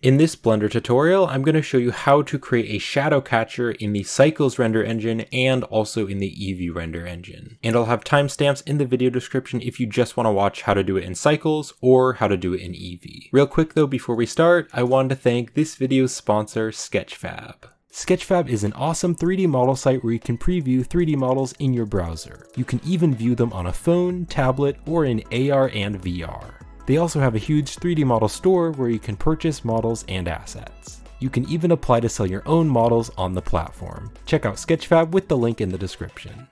In this Blender tutorial, I'm going to show you how to create a shadow catcher in the Cycles render engine and also in the Eevee render engine. And I'll have timestamps in the video description if you just want to watch how to do it in Cycles or how to do it in Eevee. Real quick though, before we start, I wanted to thank this video's sponsor, Sketchfab. Sketchfab is an awesome 3D model site where you can preview 3D models in your browser. You can even view them on a phone, tablet, or in AR and VR. They also have a huge 3D model store where you can purchase models and assets. You can even apply to sell your own models on the platform. Check out Sketchfab with the link in the description.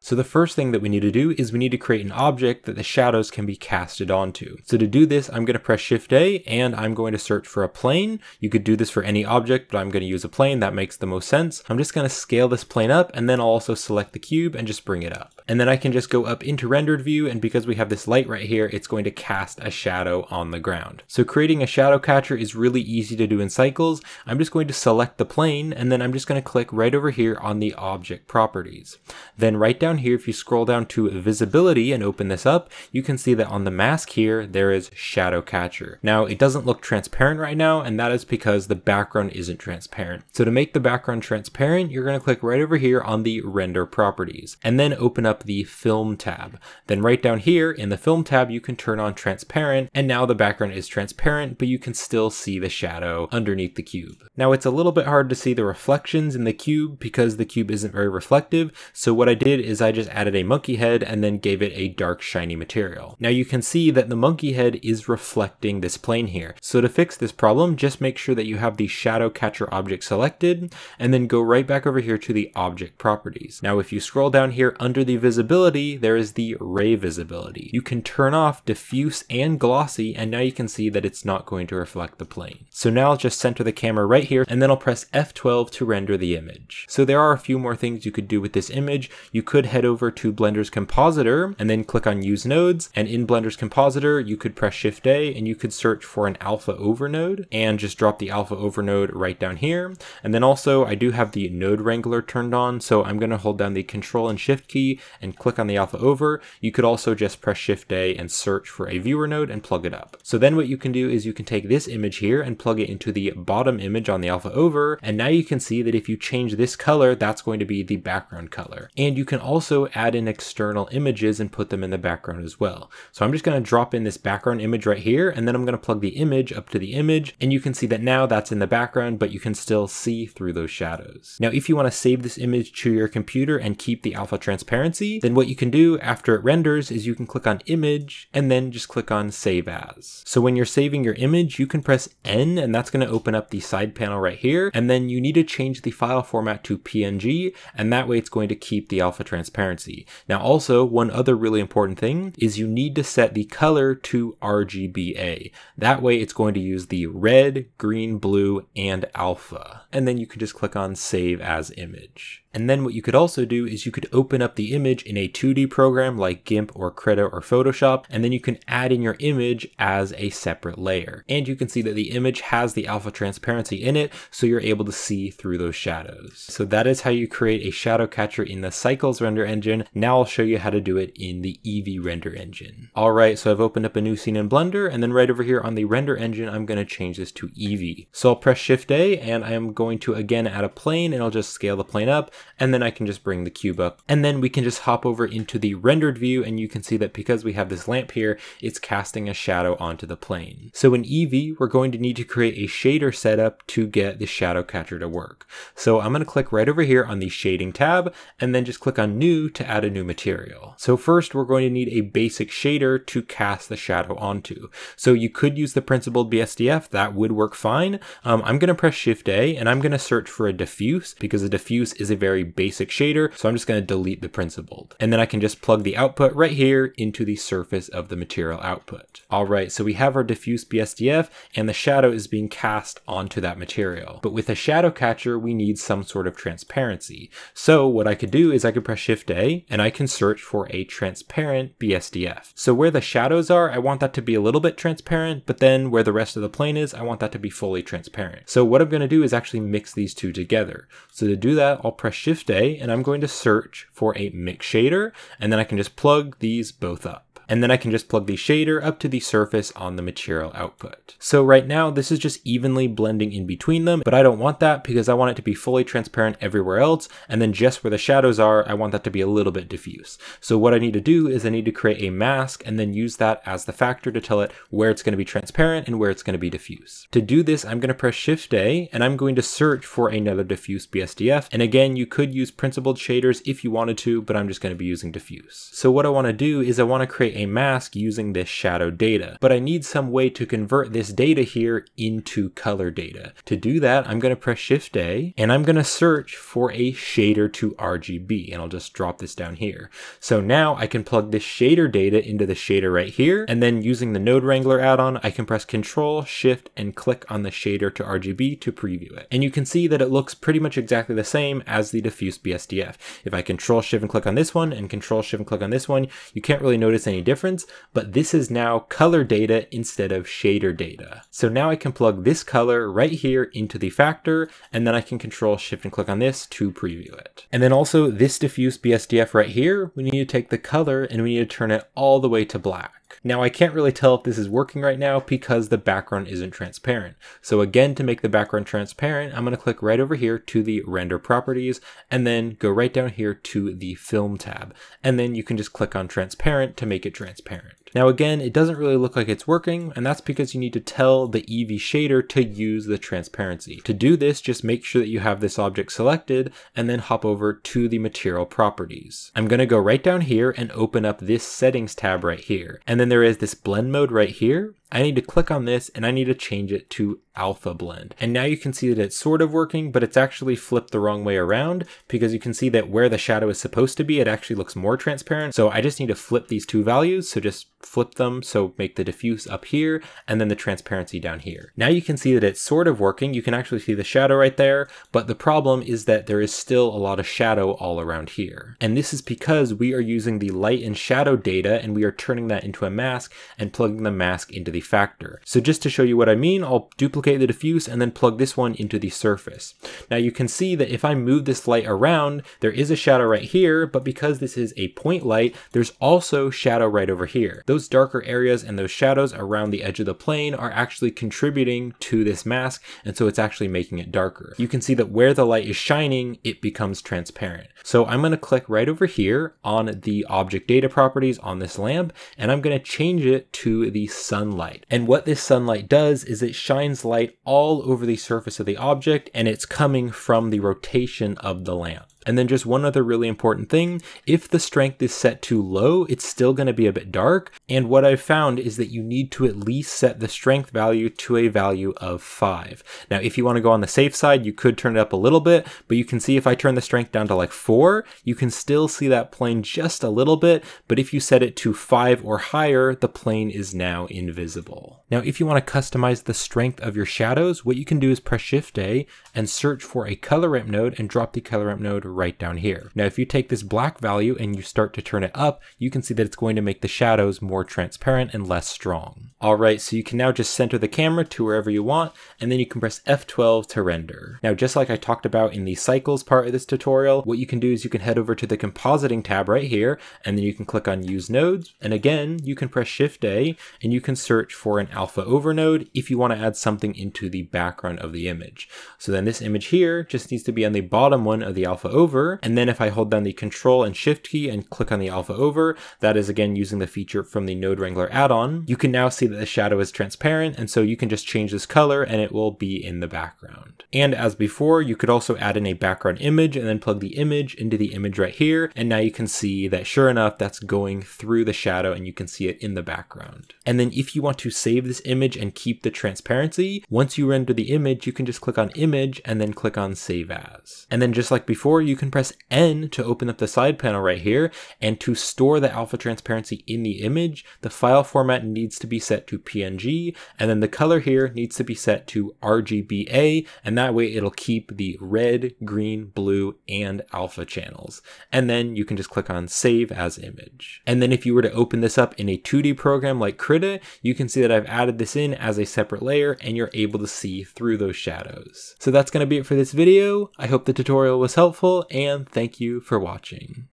So the first thing that we need to do is we need to create an object that the shadows can be casted onto. So to do this, I'm going to press Shift A and I'm going to search for a plane. You could do this for any object, but I'm going to use a plane. That makes the most sense. I'm just going to scale this plane up and then I'll also select the cube and just bring it up. And then I can just go up into rendered view, and because we have this light right here, it's going to cast a shadow on the ground. So creating a shadow catcher is really easy to do in Cycles. I'm just going to select the plane and then I'm just going to click right over here on the object properties. Then right down here, if you scroll down to visibility and open this up, you can see that on the mask here, there is shadow catcher. Now it doesn't look transparent right now, and that is because the background isn't transparent. So to make the background transparent, you're going to click right over here on the render properties and then open up the film tab. Then right down here in the film tab, you can turn on transparent, and now the background is transparent, but you can still see the shadow underneath the cube. Now it's a little bit hard to see the reflections in the cube because the cube isn't very reflective. So what I did is I just added a monkey head and then gave it a dark shiny material. Now you can see that the monkey head is reflecting this plane here. So to fix this problem, just make sure that you have the shadow catcher object selected and then go right back over here to the object properties. Now if you scroll down here under the visibility, there is the ray visibility. You can turn off diffuse and glossy, and now you can see that it's not going to reflect the plane. So now I'll just center the camera right here, and then I'll press F12 to render the image. So there are a few more things you could do with this image. You could head over to Blender's Compositor and then click on Use Nodes, and in Blender's Compositor, you could press Shift A and you could search for an alpha over node and just drop the alpha over node right down here. And then also I do have the Node Wrangler turned on, so I'm going to hold down the Control and Shift key and click on the alpha over. You could also just press Shift A and search for a viewer node and plug it up. So then what you can do is you can take this image here and plug it into the bottom image on the alpha over. And now you can see that if you change this color, that's going to be the background color. And you can also add in external images and put them in the background as well. So I'm just going to drop in this background image right here, and then I'm going to plug the image up to the image. And you can see that now that's in the background, but you can still see through those shadows. Now, if you want to save this image to your computer and keep the alpha transparency, then what you can do after it renders is you can click on image and then just click on save as. So when you're saving your image, you can press N, and that's going to open up the side panel right here. And then you need to change the file format to PNG, and that way it's going to keep the alpha transparency. Now also, one other really important thing is you need to set the color to RGBA. That way it's going to use the red, green, blue, and alpha. And then you can just click on save as image. And then what you could also do is you could open up the image in a 2D program like GIMP or Krita or Photoshop, and then you can add in your image as a separate layer. And you can see that the image has the alpha transparency in it, so you're able to see through those shadows. So that is how you create a shadow catcher in the Cycles render engine. Now I'll show you how to do it in the Eevee render engine. All right, so I've opened up a new scene in Blender, and then right over here on the render engine, I'm going to change this to Eevee. So I'll press Shift A, and I am going to again add a plane, and I'll just scale the plane up, and then I can just bring the cube up, and then we can just hop over into the rendered view, and you can see that because we have this lamp here, it's casting a shadow onto the plane. So in Eevee, we're going to need to create a shader setup to get the shadow catcher to work. So I'm going to click right over here on the shading tab and then just click on new to add a new material. So first we're going to need a basic shader to cast the shadow onto. So you could use the principled BSDF, that would work fine. I'm going to press Shift A and I'm going to search for a diffuse because a diffuse is a very basic shader. So I'm just going to delete the principled, and then I can just plug the output right here into the surface of the material output. All right, so we have our diffuse BSDF and the shadow is being cast onto that material. But with a shadow catcher, we need some sort of transparency. So what I could do is I could press Shift A and I can search for a transparent BSDF. So where the shadows are, I want that to be a little bit transparent, but then where the rest of the plane is, I want that to be fully transparent. So what I'm going to do is actually mix these two together. So to do that, I'll press Shift A and I'm going to search for a mix shader, and then I can just plug these both up. and then I can just plug the shader up to the surface on the material output. So right now this is just evenly blending in between them, but I don't want that because I want it to be fully transparent everywhere else, and then just where the shadows are, I want that to be a little bit diffuse. So what I need to do is I need to create a mask and then use that as the factor to tell it where it's going to be transparent and where it's going to be diffuse. To do this, I'm going to press Shift A and I'm going to search for another diffuse BSDF. And again, you could use principled shaders if you wanted to, but I'm just going to be using diffuse. So what I want to do is I want to create a mask using this shadow data, but I need some way to convert this data here into color data. To do that, I'm going to press Shift A and I'm going to search for a shader to RGB, and I'll just drop this down here. So now I can plug this shader data into the shader right here, and then using the Node Wrangler add-on, I can press Control, Shift, and click on the shader to RGB to preview it. And you can see that it looks pretty much exactly the same as the diffuse BSDF. If I Control, Shift, and click on this one, and Control, Shift, and click on this one, you can't really notice any difference, but this is now color data instead of shader data. So now I can plug this color right here into the factor, and then I can Control, Shift, and click on this to preview it. And then also this diffuse BSDF right here, we need to take the color and we need to turn it all the way to black. Now I can't really tell if this is working right now because the background isn't transparent. So again, to make the background transparent, I'm going to click right over here to the render properties and then go right down here to the film tab. And then you can just click on transparent to make it transparent. Now again, it doesn't really look like it's working, and that's because you need to tell the Eevee shader to use the transparency. To do this, just make sure that you have this object selected and then hop over to the material properties. I'm going to go right down here and open up this settings tab right here. And then there is this blend mode right here. I need to click on this and I need to change it to alpha blend. And now you can see that it's sort of working, but it's actually flipped the wrong way around because you can see that where the shadow is supposed to be, it actually looks more transparent. So I just need to flip these two values. So just flip them. So make the diffuse up here and then the transparency down here. Now you can see that it's sort of working. You can actually see the shadow right there, but the problem is that there is still a lot of shadow all around here. And this is because we are using the light and shadow data and we are turning that into a mask and plugging the mask into the factor. So just to show you what I mean, I'll duplicate the diffuse and then plug this one into the surface. Now you can see that if I move this light around, there is a shadow right here, but because this is a point light, there's also shadow right over here. Those darker areas and those shadows around the edge of the plane are actually contributing to this mask, and so it's actually making it darker. You can see that where the light is shining, it becomes transparent. So I'm going to click right over here on the object data properties on this lamp, and I'm going to change it to the sunlight. And what this sunlight does is it shines light all over the surface of the object, and it's coming from the rotation of the lamp. And then just one other really important thing, if the strength is set to low, it's still going to be a bit dark. And what I've found is that you need to at least set the strength value to a value of 5. Now, if you want to go on the safe side, you could turn it up a little bit, but you can see if I turn the strength down to like 4, you can still see that plane just a little bit. But if you set it to 5 or higher, the plane is now invisible. Now, if you want to customize the strength of your shadows, what you can do is press Shift A and search for a color ramp node and drop the color ramp node right down here. Now, if you take this black value and you start to turn it up, you can see that it's going to make the shadows more transparent and less strong. All right, so you can now just center the camera to wherever you want, and then you can press F12 to render. Now, just like I talked about in the Cycles part of this tutorial, what you can do is you can head over to the Compositing tab right here, and then you can click on Use Nodes. And again, you can press Shift A, and you can search for an alpha over node if you want to add something into the background of the image. So then this image here just needs to be on the bottom one of the alpha over. And then if I hold down the Control and Shift key and click on the alpha over, that is again using the feature from the Node Wrangler add-on, you can now see that the shadow is transparent, and so you can just change this color and it will be in the background. And as before, you could also add in a background image and then plug the image into the image right here, and now you can see that sure enough, that's going through the shadow and you can see it in the background. And then if you want to save this image and keep the transparency, once you render the image, you can just click on Image and then click on Save As. And then just like before, you can press N to open up the side panel right here, and to store the alpha transparency in the image, the file format needs to be set to PNG, and then the color here needs to be set to RGBA, and that way it'll keep the red, green, blue, and alpha channels. And then you can just click on Save As Image. And then if you were to open this up in a 2D program like Krita, you can see that I've added this in as a separate layer, and you're able to see through those shadows. So that's going to be it for this video. I hope the tutorial was helpful, and thank you for watching.